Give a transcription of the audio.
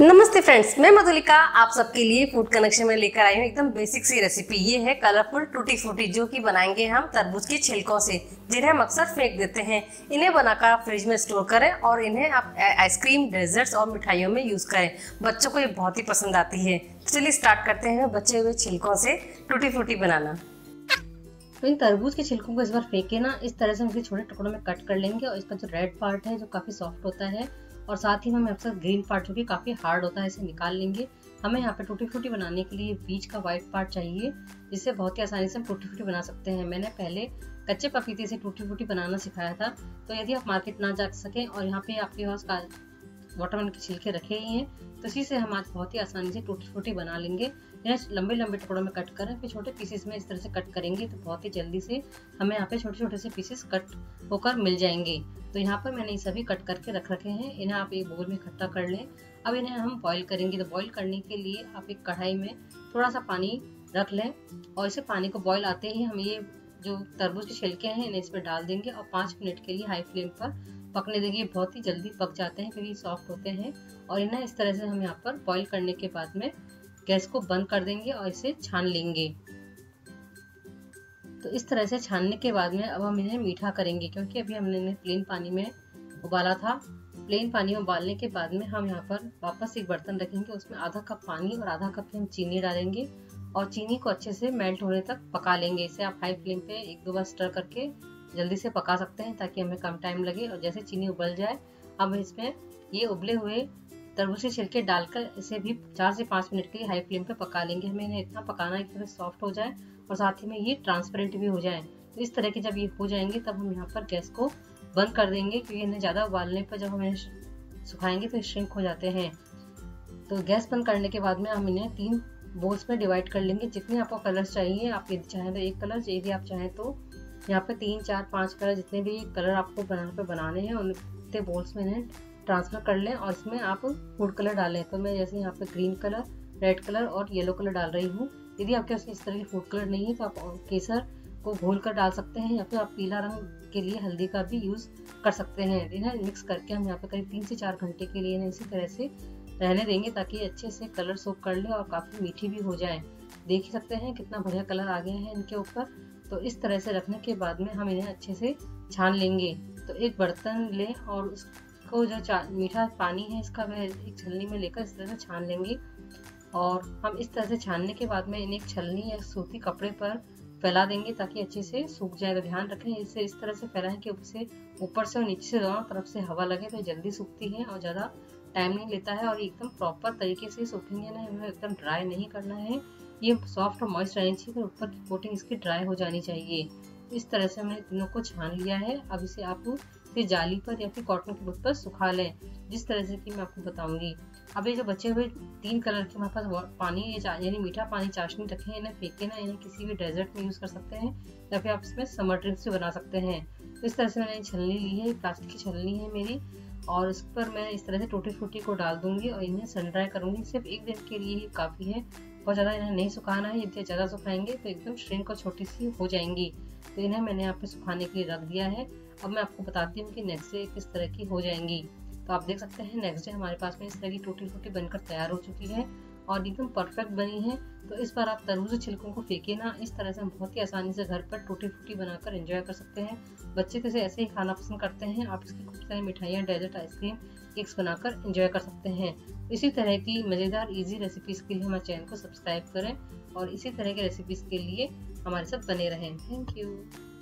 नमस्ते फ्रेंड्स, मैं मधुलिका आप सबके लिए फूड कनेक्शन में लेकर आई हूँ एकदम बेसिक सी रेसिपी। ये है कलरफुल टूटी फ्रूटी, जो कि बनाएंगे हम तरबूज के छिलकों से, जिन्हें हम अक्सर फेंक देते हैं। इन्हें बनाकर आप फ्रिज में स्टोर करें और इन्हें आप आइसक्रीम, डेजर्ट्स और मिठाइयों में यूज करें। बच्चों को ये बहुत ही पसंद आती है। चलिए स्टार्ट करते हैं बचे हुए छिलकों से टूटी फ्रूटी बनाना। तो इन तरबूज के छिलकों को इस बार फेंके ना, इस तरह से हम इसे छोटे टुकड़ों में कट कर लेंगे। और इसका जो रेड पार्ट है जो काफी सॉफ्ट होता है, और साथ ही हमें अक्सर ग्रीन पार्ट जो कि काफ़ी हार्ड होता है, इसे निकाल लेंगे। हमें यहाँ पे टूटी फ्रूटी बनाने के लिए बीच का वाइट पार्ट चाहिए, जिससे बहुत ही आसानी से हम टूटी फ्रूटी बना सकते हैं। मैंने पहले कच्चे पपीते से टूटी फ्रूटी बनाना सिखाया था, तो यदि आप मार्केट ना जा सकें और यहाँ पे आपके पास वाटरमेलन के छिलके रखे ही हैं, तो इसी से हम आज बहुत ही आसानी से टूटी फ्रूटी बना लेंगे। इन्हें लंबे लंबे टुकड़ों में कट कर फिर छोटे पीसेस में इस तरह से कट करेंगे, तो बहुत ही जल्दी से हमें यहाँ पे छोटे छोटे से पीसेस कट होकर मिल जाएंगे। तो यहाँ पर मैंने ये सभी कट करके रख रखे हैं। इन्हें आप एक बोल में इकट्ठा कर लें। अब इन्हें हम बॉईल करेंगे, तो बॉईल करने के लिए आप एक कढ़ाई में थोड़ा सा पानी रख लें और इसे पानी को बॉईल आते ही हम ये जो तरबूज के छिलके हैं इन्हें इसमें डाल देंगे और 5 मिनट के लिए हाई फ्लेम पर पकने देंगे। बहुत ही जल्दी पक जाते हैं क्योंकि सॉफ्ट होते हैं। और इन्हें इस तरह से हम यहाँ पर बॉईल करने के बाद में गैस को बंद कर देंगे और इसे छान लेंगे। तो इस तरह से छानने के बाद में अब हम इन्हें मीठा करेंगे, क्योंकि अभी हमने इन्हें प्लेन पानी में उबाला था। प्लेन पानी में उबालने के बाद में हम यहाँ पर वापस एक बर्तन रखेंगे, उसमें आधा कप पानी और आधा कप हम चीनी डालेंगे और चीनी को अच्छे से मेल्ट होने तक पका लेंगे। इसे आप हाई फ्लेम पे 1-2 बार स्टर करके जल्दी से पका सकते हैं, ताकि हमें कम टाइम लगे। और जैसे चीनी उबल जाए, अब इसमें ये उबले हुए तरबूज के छिलके डालकर इसे भी 4 से 5 मिनट के लिए हाई फ्लेम पे पका लेंगे। हमें इन्हें इतना पकाना है कि सॉफ्ट हो जाए और साथ ही में ये ट्रांसपेरेंट भी हो जाए। तो इस तरह के जब ये हो जाएंगे, तब हम यहाँ पर गैस को बंद कर देंगे, क्योंकि इन्हें ज़्यादा उबालने पर जब हम इन्हें सुखाएंगे तो श्रिंक हो जाते हैं। तो गैस बंद करने के बाद में हम इन्हें 3 बोल्स में डिवाइड कर लेंगे, जितने आपको कलर्स चाहिए। आप यदि चाहें तो एक कलर, यदि आप चाहें तो यहाँ पर 3, 4, 5 कलर, जितने भी कलर आपको बनाने हैं उतने बोल्स में इन्हें ट्रांसफ़र कर लें। और इसमें आप फूड कलर डालें, तो मैं जैसे यहाँ पे ग्रीन कलर, रेड कलर और येलो कलर डाल रही हूँ। यदि आपके पास इस तरह के फूड कलर नहीं है, तो आप केसर को घोल कर डाल सकते हैं, या फिर आप पीला रंग के लिए हल्दी का भी यूज़ कर सकते हैं। इन्हें मिक्स करके हम यहाँ पे करीब 3 से 4 घंटे के लिए इन्हें इसी तरह से रहने देंगे, ताकि अच्छे से कलर सोख कर ले और काफ़ी मीठी भी हो जाए। देख ही सकते हैं कितना बढ़िया कलर आ गए हैं इनके ऊपर। तो इस तरह से रखने के बाद में हम इन्हें अच्छे से छान लेंगे। तो एक बर्तन लें और को जो मीठा पानी है इसका वह एक छलनी में लेकर इस तरह से छान लेंगे। और हम इस तरह से छानने के बाद में इन्हें एक छलनी या सूती कपड़े पर फैला देंगे, ताकि अच्छे से सूख जाए। तो ध्यान रखें इसे इस तरह से फैलाएं कि ऊपर से और नीचे से दोनों तरफ से हवा लगे, तो जल्दी सूखती है और ज़्यादा टाइम नहीं लेता है। और एकदम प्रॉपर तरीके से सूखेंगे ना, हमें एकदम ड्राई नहीं करना है। ये सॉफ्ट और मॉइस्ट रहनी चाहिए, ऊपर की कोटिंग इसकी ड्राई हो जानी चाहिए। इस तरह से हमने तीनों को छान लिया है। अब इसे आप फिर जाली पर या फिर कॉटन की बुक पर सुखा लें, जिस तरह से कि मैं आपको बताऊंगी। अब ये जो बचे हुए 3 कलर के हमारे पास पानी यानी मीठा पानी चाशनी रखें, इन्हें फेंके ना, इन्हें किसी भी डेजर्ट में यूज़ कर सकते हैं, या फिर आप इसमें समर ड्रिंक्स भी बना सकते हैं। तो इस तरह से मैंने छलनी ली है, प्लास्टिक की छलनी है मेरी, और इस पर मैं इस तरह से टूटी फ्रूटी को डाल दूंगी और इन्हें सन ड्राई करूँगी। सिर्फ 1 दिन के लिए ही काफ़ी है, बहुत ज़्यादा इन्हें नहीं सुखाना है। यदि ज़्यादा सुखाएंगे तो एकदम श्रिंक और छोटी सी हो जाएंगी। तो इन्हें मैंने यहाँ पे सुखाने के लिए रख दिया है। अब मैं आपको बताती हूँ कि नेक्स्ट डे किस तरह की हो जाएंगी। तो आप देख सकते हैं नेक्स्ट डे हमारे पास में इस तरह की टूटी फ्रूटी बनकर तैयार हो चुकी है और एकदम परफेक्ट बनी है। तो इस बार आप तरबूज के छिलकों को फेंके ना, इस तरह से हम बहुत ही आसानी से घर पर टूटी फ्रूटी बनाकर एंजॉय कर सकते हैं। बच्चे तो इसे ऐसे ही खाना पसंद करते हैं। आप इसकी खूब सारी मिठाइयाँ, डेजर्ट, आइसक्रीम, केक्स बनाकर एंजॉय कर सकते हैं। इसी तरह की मज़ेदार ईजी रेसिपीज़ के लिए हमारे चैनल को सब्सक्राइब करें और इसी तरह की रेसिपीज़ के लिए हमारे साथ बने रहें। Thank you.